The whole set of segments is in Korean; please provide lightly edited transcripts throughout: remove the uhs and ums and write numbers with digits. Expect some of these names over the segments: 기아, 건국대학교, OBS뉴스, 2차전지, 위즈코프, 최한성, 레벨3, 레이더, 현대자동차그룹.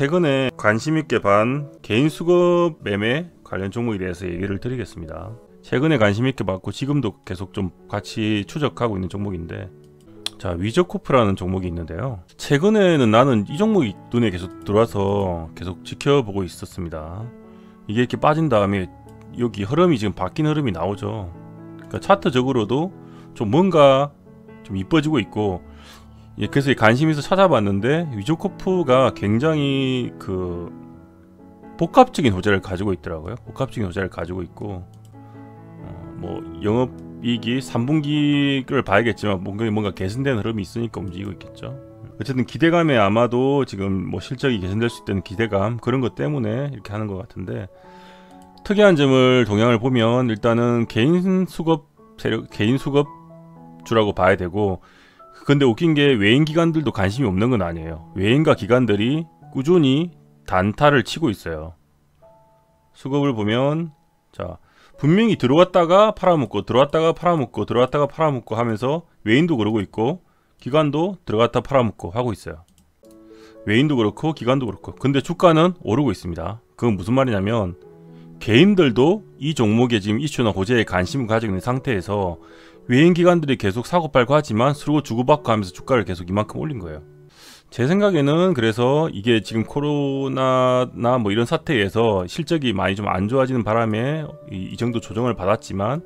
최근에 관심있게 반 개인수급 매매 관련 종목에 대해서 얘기를 드리겠습니다. 최근에 관심있게 봤고 지금도 계속 좀 같이 추적하고 있는 종목인데, 자, 위즈코프라는 종목이 있는데요. 최근에는 나는 이 종목이 눈에 계속 들어와서 계속 지켜보고 있었습니다. 이게 이렇게 빠진 다음에 여기 흐름이 지금 바뀐 흐름이 나오죠. 그러니까 차트적으로도 좀 뭔가 좀 이뻐지고 있고, 그래서 관심 있어 찾아봤는데 위즈코프가 굉장히 그 복합적인 호재를 가지고 있더라고요. 복합적인 호재를 가지고 있고, 뭐 영업이익이 3분기를 봐야겠지만 뭔가 개선된 흐름이 있으니까 움직이고 있겠죠. 어쨌든 기대감에 아마도 지금 뭐 실적이 개선될 수 있다는 기대감, 그런 것 때문에 이렇게 하는 것 같은데, 특이한 점을 동향을 보면 일단은 개인 수급주라고 봐야 되고, 근데 웃긴 게 외인 기관들도 관심이 없는 건 아니에요. 외인과 기관들이 꾸준히 단타를 치고 있어요. 수급을 보면, 자, 분명히 들어왔다가 팔아먹고 들어왔다가 팔아먹고 들어왔다가 팔아먹고 하면서 외인도 그러고 있고 기관도 들어갔다 팔아먹고 하고 있어요. 외인도 그렇고 기관도 그렇고, 근데 주가는 오르고 있습니다. 그건 무슨 말이냐면 개인들도 이 종목에 지금 이슈나 호재에 관심을 가지고 있는 상태에서 외인 기관들이 계속 사고팔고 하지만 서로 주고받고 하면서 주가를 계속 이만큼 올린 거예요. 제 생각에는 그래서 이게 지금 코로나나 뭐 이런 사태에서 실적이 많이 좀 안 좋아지는 바람에 이 정도 조정을 받았지만,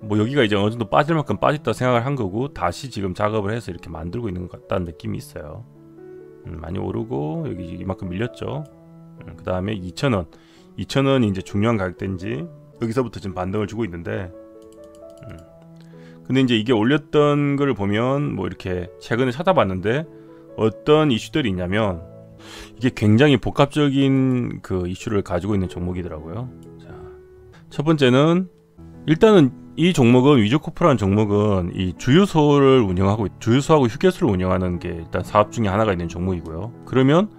뭐 여기가 이제 어느 정도 빠질 만큼 빠졌다 생각을 한 거고 다시 지금 작업을 해서 이렇게 만들고 있는 것 같다는 느낌이 있어요. 많이 오르고 여기 이만큼 밀렸죠. 그 다음에 2,000원이 이제 중요한 가격대인지 여기서부터 지금 반등을 주고 있는데, 근데 이제 이게 올렸던 걸 보면 뭐 이렇게 최근에 찾아봤는데 어떤 이슈들이 있냐면 이게 굉장히 복합적인 그 이슈를 가지고 있는 종목이더라고요. 자, 첫 번째는 일단은 이 종목은, 위즈코프라는 종목은 이 주유소를 운영하고, 주유소하고 휴게소를 운영하는 게 일단 사업 중에 하나가 있는 종목이고요. 그러면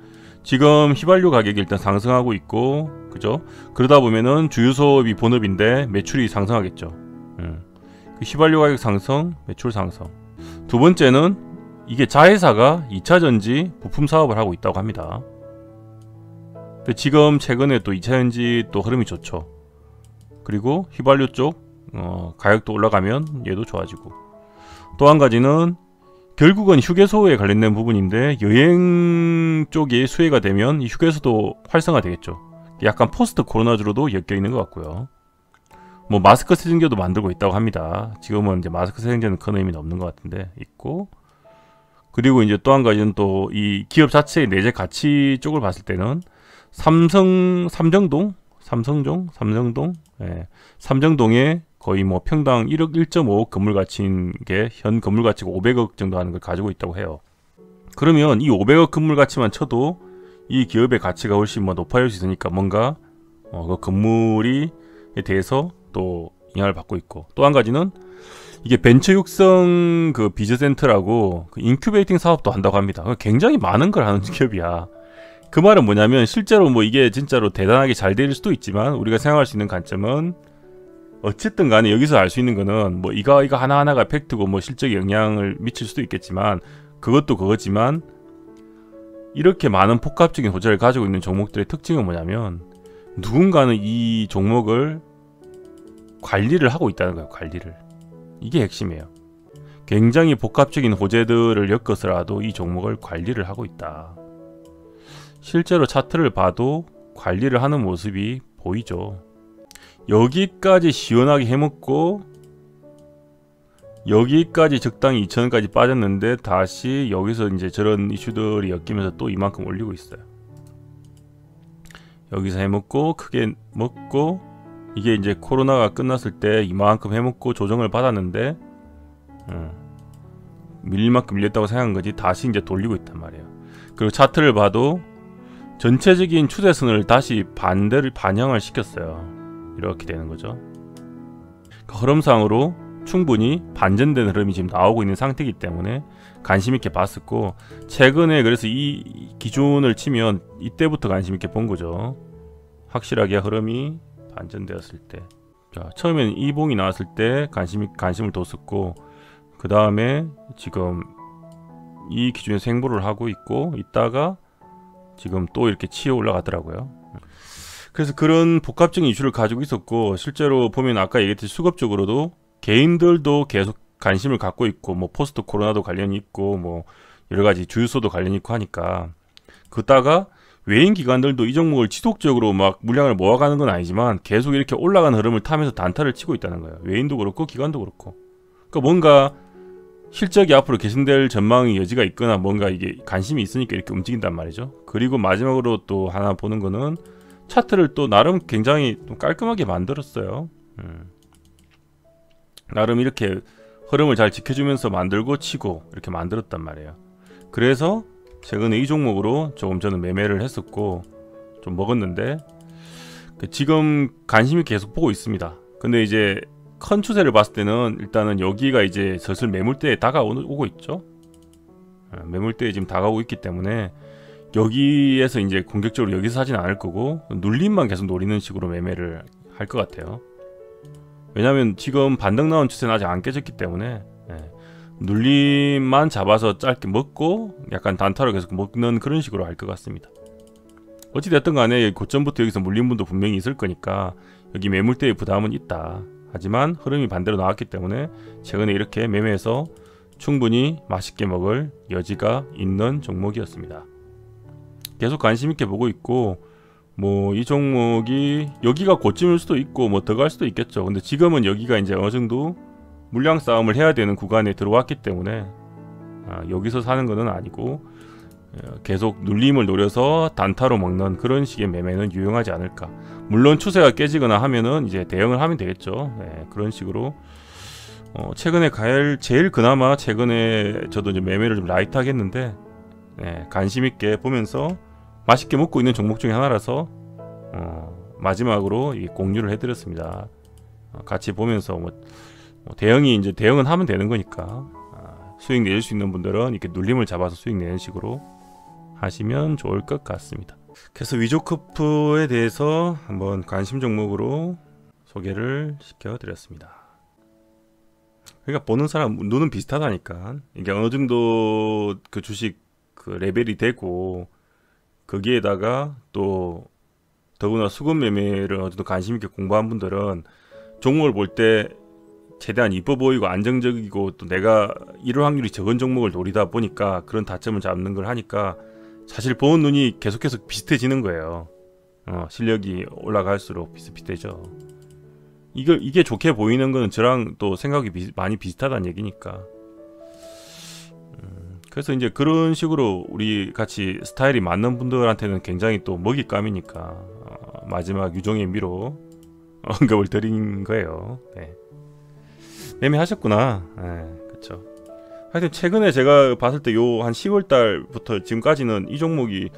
지금 휘발유 가격이 일단 상승하고 있고, 그죠? 그러다 보면은 주유소업이 본업인데 매출이 상승하겠죠. 그 휘발유 가격 상승, 매출 상승. 두 번째는 이게 자회사가 2차전지 부품 사업을 하고 있다고 합니다. 근데 지금 최근에 또 2차전지 또 흐름이 좋죠. 그리고 휘발유 쪽 가격도 올라가면 얘도 좋아지고, 또 한 가지는 결국은 휴게소에 관련된 부분인데 여행 쪽이 수혜가 되면 이 휴게소도 활성화 되겠죠. 약간 포스트 코로나주로도 엮여 있는 것 같고요. 뭐 마스크 세정제도 만들고 있다고 합니다. 지금은 이제 마스크 세정제는 큰 의미는 없는 것 같은데 있고, 그리고 이제 또 한 가지는 또 이 기업 자체의 내재 가치 쪽을 봤을 때는 삼성동? 예. 삼정동에 거의 뭐 평당 1억 1.5억 건물 가치인 게 현 건물 가치가 500억 정도 하는 걸 가지고 있다고 해요. 그러면 이 500억 건물 가치만 쳐도 이 기업의 가치가 훨씬 뭐 높아질 수 있으니까 뭔가 그 건물이 대해서 또 영향을 받고 있고, 또 한 가지는 이게 벤처 육성 그 비즈센터라고 그 인큐베이팅 사업도 한다고 합니다. 굉장히 많은 걸 하는 기업이야. 그 말은 뭐냐면 실제로 뭐 이게 진짜로 대단하게 잘 될 수도 있지만 우리가 생각할 수 있는 관점은 어쨌든 간에 여기서 알 수 있는 거는 뭐 이거 하나하나가 팩트고 뭐 실적에 영향을 미칠 수도 있겠지만 그것도 그거지만, 이렇게 많은 복합적인 호재를 가지고 있는 종목들의 특징은 뭐냐면 누군가는 이 종목을 관리를 하고 있다는 거예요. 관리를. 이게 핵심이에요. 굉장히 복합적인 호재들을 엮어서라도 이 종목을 관리를 하고 있다. 실제로 차트를 봐도 관리를 하는 모습이 보이죠. 여기까지 시원하게 해먹고 여기까지 적당히 2,000원까지 빠졌는데 다시 여기서 이제 저런 이슈들이 엮이면서 또 이만큼 올리고 있어요. 여기서 해먹고 크게 먹고, 이게 이제 코로나가 끝났을 때 이만큼 해먹고 조정을 받았는데 밀릴 만큼 밀렸다고 생각한 거지 다시 이제 돌리고 있단 말이에요. 그리고 차트를 봐도 전체적인 추세선을 다시 반대를 반영을 시켰어요. 이렇게 되는 거죠. 그러니까 흐름상으로 충분히 반전된 흐름이 지금 나오고 있는 상태이기 때문에 관심 있게 봤었고, 최근에 그래서 이 기준을 치면 이때부터 관심 있게 본 거죠. 확실하게 흐름이 반전되었을 때, 자, 처음에는 이 봉이 나왔을 때 관심을 뒀었고, 그 다음에 지금 이 기준에서 행보를 하고 있고, 이따가 지금 또 이렇게 치어 올라가더라고요. 그래서 그런 복합적인 이슈를 가지고 있었고, 실제로 보면 아까 얘기했듯이 수급 쪽으로도 개인들도 계속 관심을 갖고 있고, 뭐 포스트 코로나도 관련이 있고, 뭐 여러 가지 주유소도 관련이 있고 하니까, 그다가 외인 기관들도 이 종목을 지속적으로 막 물량을 모아가는 건 아니지만 계속 이렇게 올라간 흐름을 타면서 단타를 치고 있다는 거예요. 외인도 그렇고 기관도 그렇고. 그러니까 뭔가 실적이 앞으로 개선될 전망의 여지가 있거나 뭔가 이게 관심이 있으니까 이렇게 움직인단 말이죠. 그리고 마지막으로 또 하나 보는 거는 차트를 또 나름 굉장히 좀 깔끔하게 만들었어요. 나름 이렇게 흐름을 잘 지켜주면서 만들고 치고 이렇게 만들었단 말이에요. 그래서 최근에 이 종목으로 조금 저는 매매를 했었고 좀 먹었는데, 지금 관심이 계속 보고 있습니다. 근데 이제 큰 추세를 봤을 때는 일단은 여기가 이제 슬슬 매물대에 다가오고 있죠. 매물대에 지금 다가오고 있기 때문에 여기에서 이제 공격적으로 여기서 사진 않을 거고, 눌림만 계속 노리는 식으로 매매를 할 것 같아요. 왜냐면 지금 반등 나온 추세는 아직 안 깨졌기 때문에 눌림만 잡아서 짧게 먹고 약간 단타로 계속 먹는 그런 식으로 할 것 같습니다. 어찌됐든 간에 고점부터 여기서 물린 분도 분명히 있을 거니까 여기 매물대의 부담은 있다. 하지만 흐름이 반대로 나왔기 때문에 최근에 이렇게 매매해서 충분히 맛있게 먹을 여지가 있는 종목이었습니다. 계속 관심 있게 보고 있고, 뭐 이 종목이 여기가 고점일 수도 있고 뭐 더 갈 수도 있겠죠. 근데 지금은 여기가 이제 어느 정도 물량 싸움을 해야 되는 구간에 들어왔기 때문에 여기서 사는 거는 아니고 계속 눌림을 노려서 단타로 먹는 그런 식의 매매는 유용하지 않을까. 물론 추세가 깨지거나 하면은 이제 대응을 하면 되겠죠. 네, 그런 식으로 최근에 제일 그나마 최근에 저도 이제 매매를 좀 라이트하게 했는데, 네, 관심 있게 보면서 맛있게 먹고 있는 종목 중에 하나라서 마지막으로 공유를 해드렸습니다. 같이 보면서 뭐 대응이 이제 대응은 하면 되는 거니까 수익 내실 수 있는 분들은 이렇게 눌림을 잡아서 수익 내는 식으로 하시면 좋을 것 같습니다. 그래서 위즈코프에 대해서 한번 관심 종목으로 소개를 시켜드렸습니다. 그러니까 보는 사람 눈은 비슷하다니까, 이게 어느 정도 그 주식 그 레벨이 되고 거기에다가 또 더구나 수급 매매를 어느 정도 관심 있게 공부한 분들은 종목을 볼 때 최대한 이뻐 보이고 안정적이고 또 내가 이럴 확률이 적은 종목을 노리다 보니까 그런 다점을 잡는 걸 하니까 사실 보는 눈이 계속해서 비슷해지는 거예요. 실력이 올라갈수록 비슷비슷해져. 이게 좋게 보이는 거는 저랑 또 생각이 많이 비슷하다는 얘기니까. 그래서 이제 그런 식으로 우리 같이 스타일이 맞는 분들한테는 굉장히 또 먹잇감이니까 마지막 유종의 미로 언급을 드린 거예요. 네. 매매하셨구나. 네, 그쵸. 하여튼 최근에 제가 봤을 때 요 한 10월달부터 지금까지는 이 종목이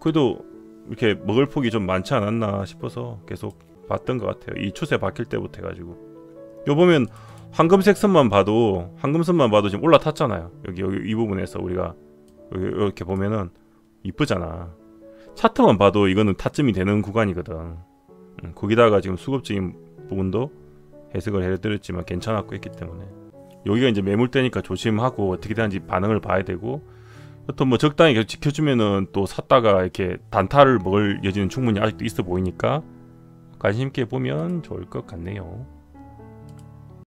그래도 이렇게 먹을 폭이 좀 많지 않았나 싶어서 계속 봤던 것 같아요. 이 추세 바뀔 때부터 해가지고 요 보면 황금선만 봐도 지금 올라탔잖아요. 여기 이 부분에서 우리가 이렇게 보면은 이쁘잖아. 차트만 봐도 이거는 타점이 되는 구간이거든. 거기다가 지금 수급적인 부분도 해석을 해드렸지만 괜찮았고 했기 때문에 여기가 이제 매물대니까 조심하고 어떻게 되는지 반응을 봐야 되고, 여튼 뭐 적당히 계속 지켜주면은 또 샀다가 이렇게 단타를 먹을 여지는 충분히 아직도 있어 보이니까 관심 있게 보면 좋을 것 같네요.